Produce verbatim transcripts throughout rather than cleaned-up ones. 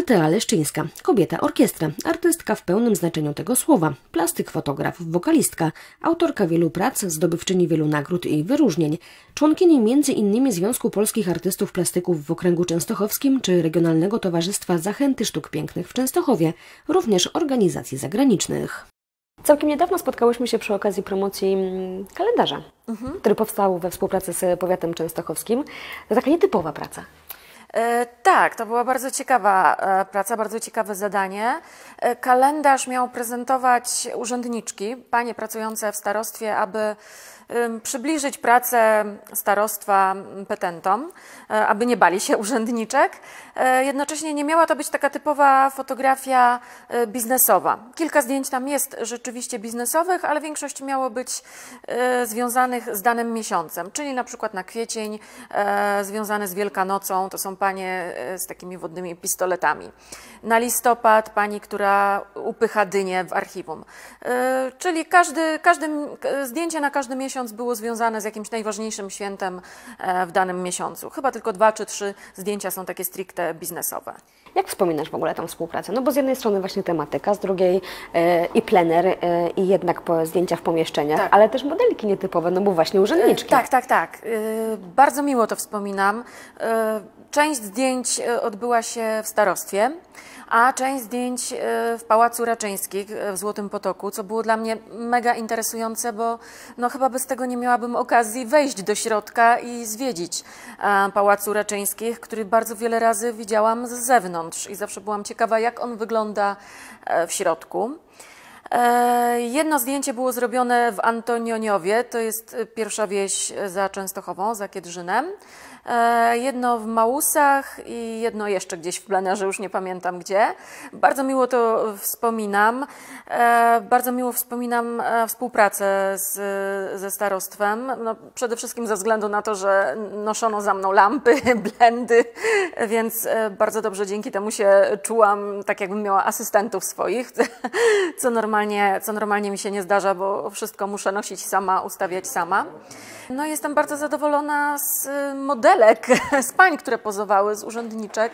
Artea Leszczyńska, kobieta orkiestra, artystka w pełnym znaczeniu tego słowa, plastyk, fotograf, wokalistka, autorka wielu prac, zdobywczyni wielu nagród i wyróżnień, członkini między innymi Związku Polskich Artystów Plastyków w Okręgu Częstochowskim czy Regionalnego Towarzystwa Zachęty Sztuk Pięknych w Częstochowie, również organizacji zagranicznych. Całkiem niedawno spotkałyśmy się przy okazji promocji kalendarza, mhm. który powstał we współpracy z powiatem częstochowskim. To taka nietypowa praca. E, tak, to była bardzo ciekawa e, praca, bardzo ciekawe zadanie. E, kalendarz miał prezentować urzędniczki, panie pracujące w starostwie, aby e, przybliżyć pracę starostwa petentom, e, aby nie bali się urzędniczek. E, jednocześnie nie miała to być taka typowa fotografia e, biznesowa. Kilka zdjęć tam jest rzeczywiście biznesowych, ale większość miało być e, związanych z danym miesiącem, czyli na przykład na kwiecień, e, związane z Wielkanocą, to są panie z takimi wodnymi pistoletami. Na listopad pani, która upycha dynię w archiwum. Yy, czyli każdy, każdy, zdjęcie na każdy miesiąc było związane z jakimś najważniejszym świętem e, w danym miesiącu. Chyba tylko dwa czy trzy zdjęcia są takie stricte biznesowe. Jak wspominasz w ogóle tę współpracę? No bo z jednej strony właśnie tematyka, z drugiej e, i plener e, i jednak po, zdjęcia w pomieszczeniach, tak. ale też modelki nietypowe, no bo właśnie urzędniczki. E, tak, tak, tak. E, bardzo miło to wspominam. E, Część zdjęć odbyła się w starostwie, a część zdjęć w Pałacu Raczyńskich w Złotym Potoku, co było dla mnie mega interesujące, bo no chyba bez tego nie miałabym okazji wejść do środka i zwiedzić Pałacu Raczyńskich, który bardzo wiele razy widziałam z zewnątrz i zawsze byłam ciekawa, jak on wygląda w środku. Jedno zdjęcie było zrobione w Antonioniowie, to jest pierwsza wieś za Częstochową, za Kiedrzynem. Jedno w Małusach i jedno jeszcze gdzieś w plenerze, już nie pamiętam gdzie. Bardzo miło to wspominam. Bardzo miło wspominam współpracę z, ze starostwem. No, przede wszystkim ze względu na to, że noszono za mną lampy, blendy, więc bardzo dobrze dzięki temu się czułam, tak jakbym miała asystentów swoich, co normalnie, co normalnie mi się nie zdarza, bo wszystko muszę nosić sama, ustawiać sama. No jestem bardzo zadowolona z modelek, z pań, które pozowały, z urzędniczek.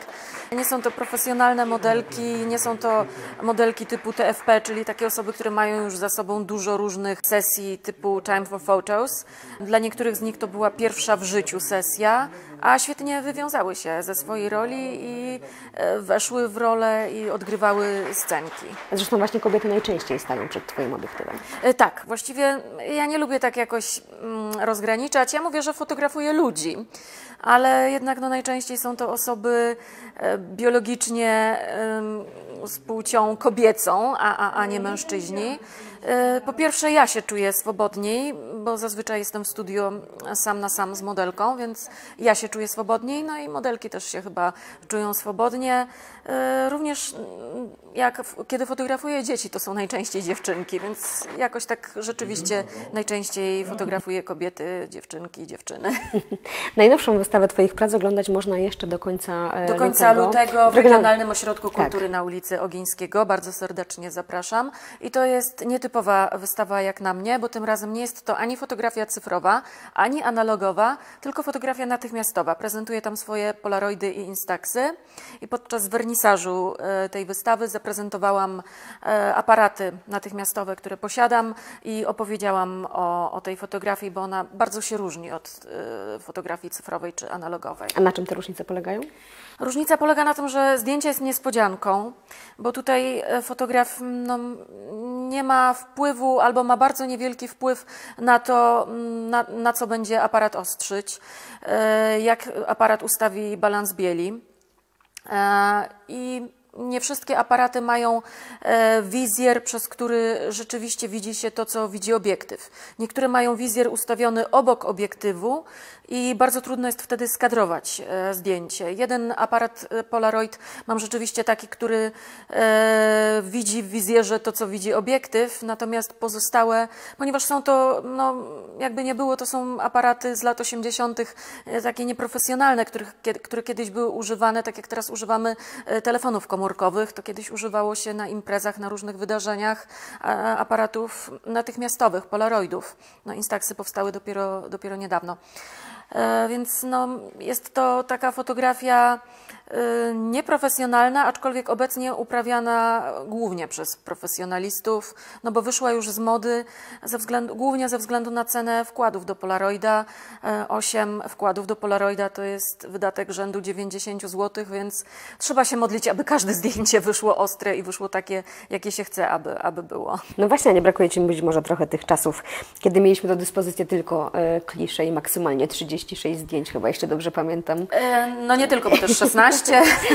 Nie są to profesjonalne modelki, nie są to modelki typu T F P, czyli takie osoby, które mają już za sobą dużo różnych sesji typu Time for Photos. Dla niektórych z nich to była pierwsza w życiu sesja, a świetnie wywiązały się ze swojej roli i weszły w rolę i odgrywały scenki. Zresztą właśnie kobiety najczęściej stają przed Twoim obiektywem. Tak, właściwie ja nie lubię tak jakoś rozgraniczać. Ja mówię, że fotografuję ludzi, ale jednak no, najczęściej są to osoby biologicznie z płcią kobiecą, a, a, a nie mężczyźni. Po pierwsze, ja się czuję swobodniej, bo zazwyczaj jestem w studiu sam na sam z modelką, więc ja się czuję swobodniej, no i modelki też się chyba czują swobodnie. Również jak, kiedy fotografuję dzieci, to są najczęściej dziewczynki, więc jakoś tak rzeczywiście najczęściej fotografuję kobiety, dziewczynki i dziewczyny. Najnowszą wystawę Twoich prac oglądać można jeszcze do końca lutego. Do końca lutego w Regionalnym Ośrodku Kultury tak. na ulicy Ogińskiego. Bardzo serdecznie zapraszam. I to jest nietypowe wystawa jak na mnie, bo tym razem nie jest to ani fotografia cyfrowa, ani analogowa, tylko fotografia natychmiastowa. Prezentuję tam swoje polaroidy i instaxy i podczas wernisażu tej wystawy zaprezentowałam aparaty natychmiastowe, które posiadam i opowiedziałam o, o tej fotografii, bo ona bardzo się różni od fotografii cyfrowej czy analogowej. A na czym te różnice polegają? Różnica polega na tym, że zdjęcie jest niespodzianką, bo tutaj fotograf no, nie ma wpływu albo ma bardzo niewielki wpływ na to, na, na co będzie aparat ostrzyć, jak aparat ustawi balans bieli. I nie wszystkie aparaty mają wizjer, przez który rzeczywiście widzi się to, co widzi obiektyw. Niektóre mają wizjer ustawiony obok obiektywu i bardzo trudno jest wtedy skadrować zdjęcie. Jeden aparat Polaroid mam rzeczywiście taki, który widzi w wizjerze to, co widzi obiektyw, natomiast pozostałe, ponieważ są to, no, jakby nie było, to są aparaty z lat osiemdziesiątych, takie nieprofesjonalne, których, które kiedyś były używane, tak jak teraz używamy telefonów komórkowych. To kiedyś używało się na imprezach, na różnych wydarzeniach aparatów natychmiastowych, polaroidów. No, instaxy powstały dopiero, dopiero niedawno. Więc no, jest to taka fotografia nieprofesjonalna, aczkolwiek obecnie uprawiana głównie przez profesjonalistów, no bo wyszła już z mody ze względu, głównie ze względu na cenę wkładów do Polaroida. osiem wkładów do Polaroida to jest wydatek rzędu dziewięćdziesięciu złotych, więc trzeba się modlić, aby każde zdjęcie wyszło ostre i wyszło takie, jakie się chce, aby, aby było. No właśnie, nie brakuje Ci być może trochę tych czasów, kiedy mieliśmy do dyspozycji tylko e, klisze i maksymalnie trzydzieści sześć zdjęć, chyba jeszcze dobrze pamiętam. E, no nie tylko, bo też szesnaście.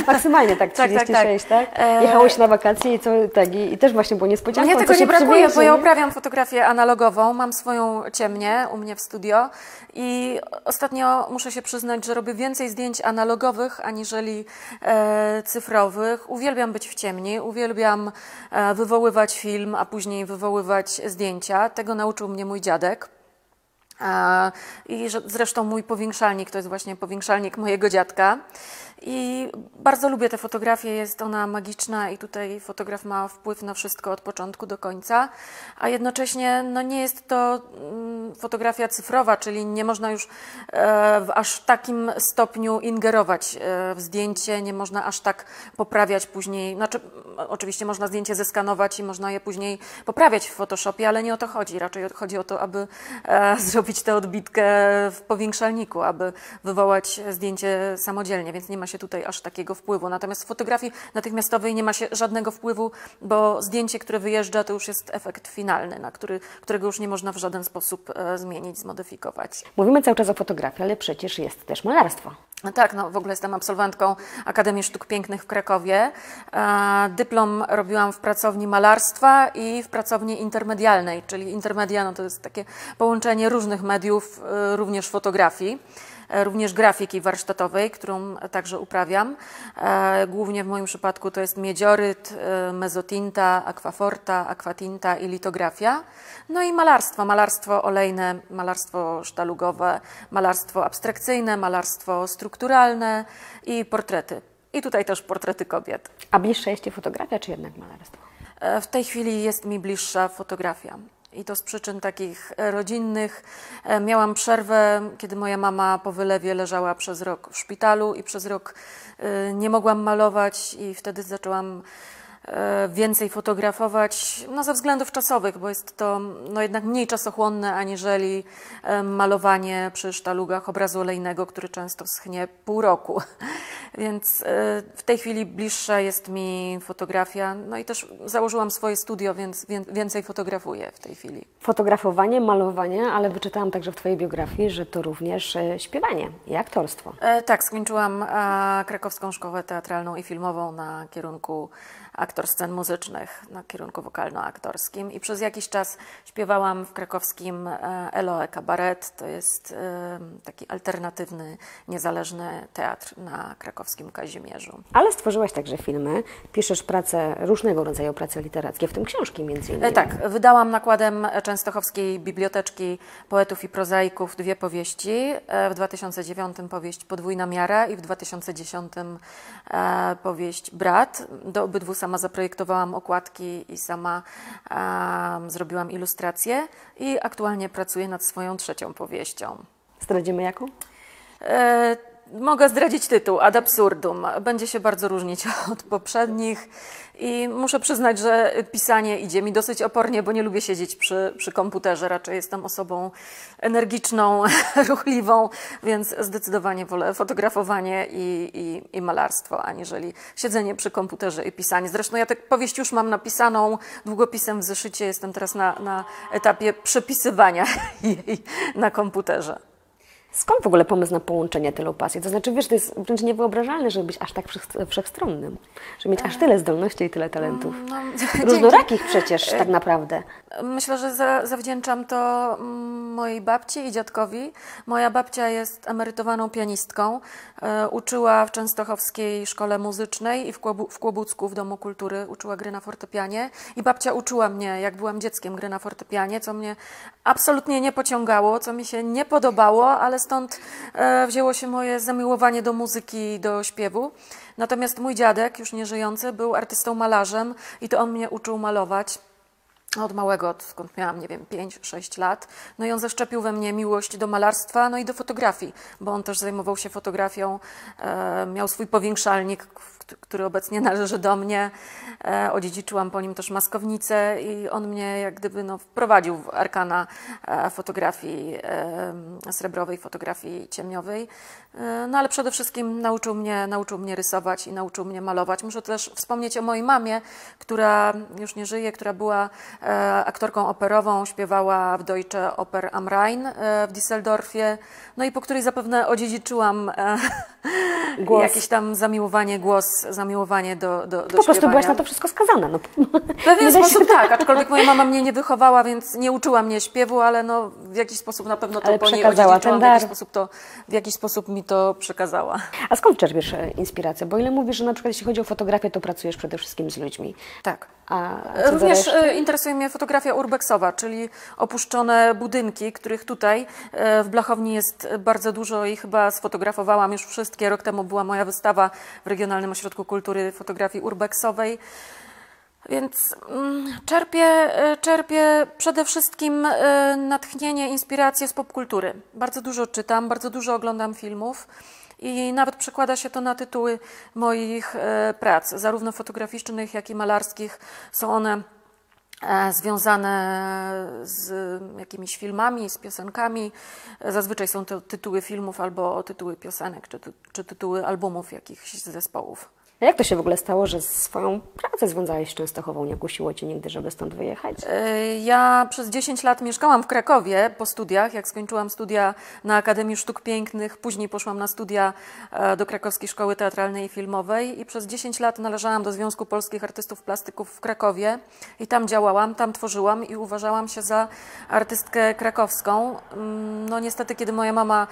Maksymalnie tak, trzydzieści sześć, tak? tak, tak. Jechałeś na wakacje i, co, tak, i, i też właśnie było niespodzianką. Mnie tego nie brakuje, bo ja uprawiam fotografię analogową, mam swoją ciemnię u mnie w studio i ostatnio muszę się przyznać, że robię więcej zdjęć analogowych aniżeli e, cyfrowych. Uwielbiam być w ciemni, uwielbiam e, wywoływać film, a później wywoływać zdjęcia. Tego nauczył mnie mój dziadek. I zresztą mój powiększalnik to jest właśnie powiększalnik mojego dziadka. I bardzo lubię tę fotografię, jest ona magiczna i tutaj fotograf ma wpływ na wszystko od początku do końca, a jednocześnie no, nie jest to fotografia cyfrowa, czyli nie można już w aż takim stopniu ingerować w zdjęcie, nie można aż tak poprawiać później, znaczy oczywiście można zdjęcie zeskanować i można je później poprawiać w Photoshopie, ale nie o to chodzi, raczej chodzi o to, aby zrobić tę odbitkę w powiększalniku, aby wywołać zdjęcie samodzielnie, więc nie ma się tutaj aż takiego wpływu. Natomiast w fotografii natychmiastowej nie ma się żadnego wpływu, bo zdjęcie, które wyjeżdża, to już jest efekt finalny, na który, którego już nie można w żaden sposób zmienić, zmodyfikować. Mówimy cały czas o fotografii, ale przecież jest też malarstwo. Tak, no w ogóle jestem absolwentką Akademii Sztuk Pięknych w Krakowie. Dyplom robiłam w pracowni malarstwa i w pracowni intermedialnej, czyli intermedia no to jest takie połączenie różnych mediów, również fotografii, również grafiki warsztatowej, którą także uprawiam. Głównie w moim przypadku to jest miedzioryt, mezotinta, akwaforta, akwatinta i litografia. No i malarstwo, malarstwo olejne, malarstwo sztalugowe, malarstwo abstrakcyjne, malarstwo strukturalne i portrety. I tutaj też portrety kobiet. A bliższa jest Ci fotografia, czy jednak malarstwo? W tej chwili jest mi bliższa fotografia. I to z przyczyn takich rodzinnych. Miałam przerwę, kiedy moja mama po wylewie leżała przez rok w szpitalu i przez rok nie mogłam malować i wtedy zaczęłam więcej fotografować, no ze względów czasowych, bo jest to no jednak mniej czasochłonne aniżeli malowanie przy sztalugach obrazu olejnego, który często schnie pół roku. Więc w tej chwili bliższa jest mi fotografia, no i też założyłam swoje studio, więc więcej fotografuję w tej chwili. Fotografowanie, malowanie, ale wyczytałam także w Twojej biografii, że to również śpiewanie i aktorstwo. E, tak, skończyłam a, Krakowską Szkołę Teatralną i Filmową na kierunku aktor scen muzycznych, na kierunku wokalno-aktorskim i przez jakiś czas śpiewałam w krakowskim Eloe Kabaret, to jest taki alternatywny, niezależny teatr na krakowskim Kazimierzu. Ale stworzyłaś także filmy, piszesz prace, różnego rodzaju prace literackie, w tym książki między innymi. Tak, wydałam nakładem Częstochowskiej Biblioteczki Poetów i Prozaików dwie powieści, w dwa tysiące dziewiątym powieść Podwójna miara i w dwa tysiące dziesiątym powieść Brat do obydwu. Sama zaprojektowałam okładki i sama um, zrobiłam ilustracje i aktualnie pracuję nad swoją trzecią powieścią. Zdradzimy jaką? E, mogę zdradzić tytuł, Ad absurdum. Będzie się bardzo różnić od poprzednich i muszę przyznać, że pisanie idzie mi dosyć opornie, bo nie lubię siedzieć przy, przy komputerze. Raczej jestem osobą energiczną, ruchliwą, więc zdecydowanie wolę fotografowanie i, i, i malarstwo, aniżeli siedzenie przy komputerze i pisanie. Zresztą ja tę powieść już mam napisaną długopisem w zeszycie. Jestem teraz na, na etapie przepisywania jej na komputerze. Skąd w ogóle pomysł na połączenie tylu pasji? To znaczy, wiesz, to jest wręcz niewyobrażalne, żeby być aż tak wszechstronnym, żeby mieć aż tyle zdolności i tyle talentów. No, różnorakich przecież tak naprawdę. Myślę, że za, zawdzięczam to mojej babci i dziadkowi. Moja babcia jest emerytowaną pianistką. Uczyła w Częstochowskiej Szkole Muzycznej i w, Kłobu, w Kłobucku w Domu Kultury uczyła gry na fortepianie. I babcia uczyła mnie, jak byłam dzieckiem, gry na fortepianie, co mnie absolutnie nie pociągało, co mi się nie podobało, ale stąd wzięło się moje zamiłowanie do muzyki i do śpiewu. Natomiast mój dziadek, już nieżyjący, był artystą malarzem i to on mnie uczył malować. od małego, odkąd miałam, nie wiem, pięć sześć lat. No i on zaszczepił we mnie miłość do malarstwa, no i do fotografii, bo on też zajmował się fotografią, e, miał swój powiększalnik, który obecnie należy do mnie. E, odziedziczyłam po nim też maskownicę i on mnie jak gdyby no, wprowadził w arkana fotografii e, srebrowej, fotografii ciemniowej. E, no ale przede wszystkim nauczył mnie, nauczył mnie rysować i nauczył mnie malować. Muszę też wspomnieć o mojej mamie, która już nie żyje, która była aktorką operową, śpiewała w Deutsche Oper Am Rhein w Düsseldorfie, no i po której zapewne odziedziczyłam głos. jakieś tam zamiłowanie, głos, zamiłowanie do, do, do Po prostu śpiewania. Byłaś na to wszystko skazana. No. W pewien sposób tak, aczkolwiek moja mama mnie nie wychowała, więc nie uczyła mnie śpiewu, ale no, w jakiś sposób na pewno to ale po niej odziedziczyłam, w jakiś, sposób to, w jakiś sposób mi to przekazała. A skąd czerpiesz inspirację? Bo ile mówisz, że na przykład jeśli chodzi o fotografię, to pracujesz przede wszystkim z ludźmi. Tak. A również interesuje mnie fotografia urbexowa, czyli opuszczone budynki, których tutaj w Blachowni jest bardzo dużo i chyba sfotografowałam już wszystkie. Rok temu była moja wystawa w Regionalnym Ośrodku Kultury Fotografii Urbexowej. Więc czerpię, czerpię przede wszystkim natchnienie, inspirację z popkultury. Bardzo dużo czytam, bardzo dużo oglądam filmów. I nawet przekłada się to na tytuły moich prac, zarówno fotograficznych, jak i malarskich. Są one związane z jakimiś filmami, z piosenkami. Zazwyczaj są to tytuły filmów albo tytuły piosenek, czy, czy tytuły albumów jakichś zespołów. A jak to się w ogóle stało, że swoją pracę związałeś z Częstochową? Nie kusiło Cię nigdy, żeby stąd wyjechać? Ja przez dziesięć lat mieszkałam w Krakowie po studiach. Jak skończyłam studia na Akademii Sztuk Pięknych, później poszłam na studia do Krakowskiej Szkoły Teatralnej i Filmowej i przez dziesięć lat należałam do Związku Polskich Artystów Plastyków w Krakowie i tam działałam, tam tworzyłam i uważałam się za artystkę krakowską. No niestety, kiedy moja mama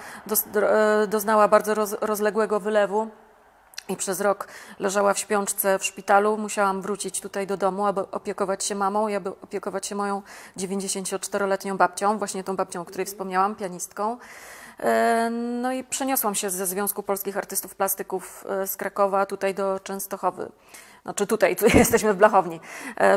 doznała bardzo roz, rozległego wylewu, i przez rok leżała w śpiączce w szpitalu. Musiałam wrócić tutaj do domu, aby opiekować się mamą i aby opiekować się moją dziewięćdziesięcioczteroletnią babcią, właśnie tą babcią, o której wspomniałam, pianistką. No i przeniosłam się ze Związku Polskich Artystów Plastyków z Krakowa tutaj do Częstochowy. Znaczy tutaj, tu jesteśmy w Blachowni.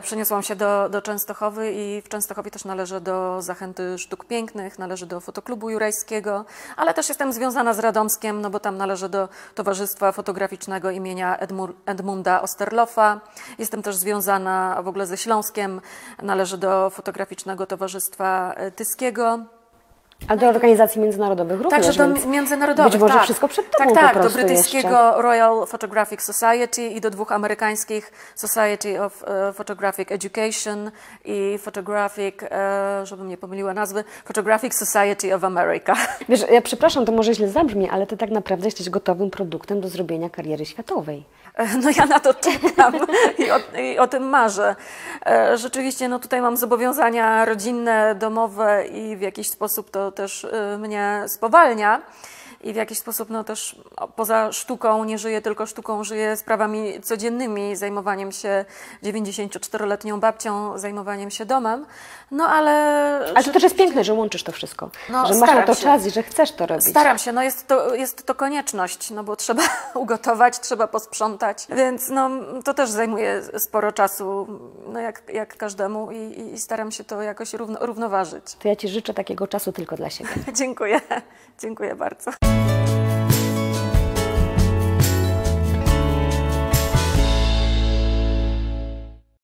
Przeniosłam się do, do Częstochowy i w Częstochowie też należę do Zachęty Sztuk Pięknych, należę do Fotoklubu Jurajskiego, ale też jestem związana z Radomskiem, no bo tam należę do Towarzystwa Fotograficznego imienia Edmur, Edmunda Osterlofa. Jestem też związana w ogóle ze Śląskiem, należę do Fotograficznego Towarzystwa Tyskiego. A do organizacji międzynarodowych również. Także do międzynarodowych, być może tak. Wszystko przed tobą. Tak, tak, do brytyjskiego jeszcze. Royal Photographic Society i do dwóch amerykańskich, Society of Photographic Education i Photographic, żebym nie pomyliła nazwy, Photographic Society of America. Wiesz, ja przepraszam, to może źle zabrzmi, ale ty tak naprawdę jesteś gotowym produktem do zrobienia kariery światowej. No ja na to czekam i, o, i o tym marzę. Rzeczywiście, no tutaj mam zobowiązania rodzinne, domowe i w jakiś sposób to też mnie spowalnia i w jakiś sposób no też poza sztuką, nie żyję tylko sztuką, żyję sprawami codziennymi, zajmowaniem się dziewięćdziesięcioczteroletnią babcią, zajmowaniem się domem, no ale... Ale to też jest piękne, że łączysz to wszystko, no, że masz na to czas i że chcesz to robić. Staram się, no jest to, jest to konieczność, no bo trzeba ugotować, trzeba posprzątać, więc no to też zajmuje sporo czasu, no jak, jak każdemu i, i staram się to jakoś równo, równoważyć. To ja Ci życzę takiego czasu tylko dla siebie. Dziękuję, dziękuję bardzo. Thank you.